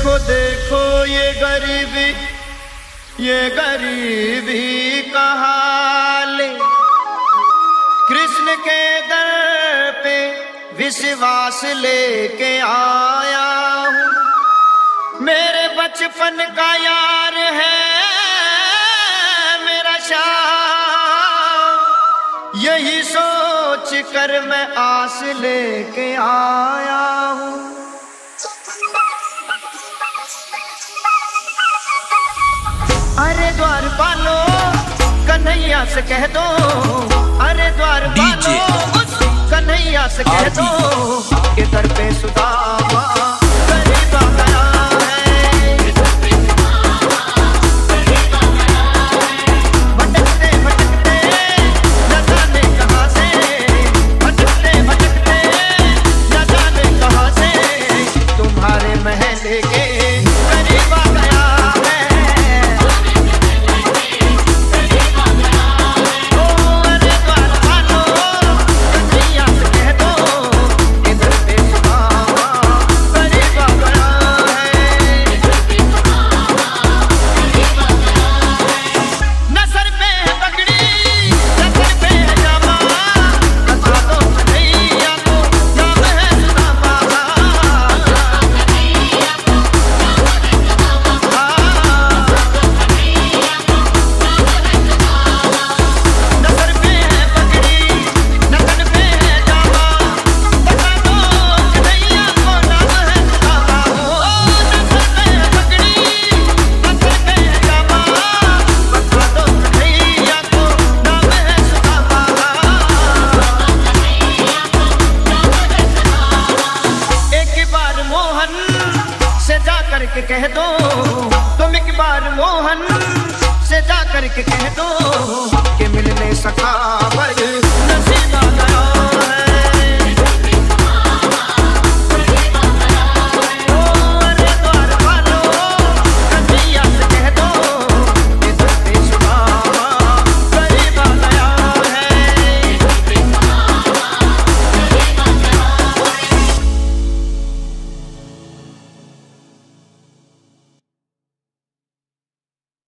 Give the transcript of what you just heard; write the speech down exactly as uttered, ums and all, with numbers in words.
देखो देखो ये गरीबी, ये गरीबी का हाल। कृष्ण के दर पे विश्वास लेके आया हूँ। मेरे बचपन का यार है मेरा शाह, यही सोच कर मैं आस लेके आया हूँ। अरे द्वार पालो कन्हैया से कह दो, अरे द्वार पालो कन्हैया से कह दो के दर पे सुदामा गरीबा खड़ा है। भटकते भटकते न जाने कहाँ से, भटकते भटकते न जाने कहाँ से तुम्हारे महल के गरीबा खड़ा है। करके कह दो तुम एक बार मोहन से जा करके कह दो कि मिलने सका।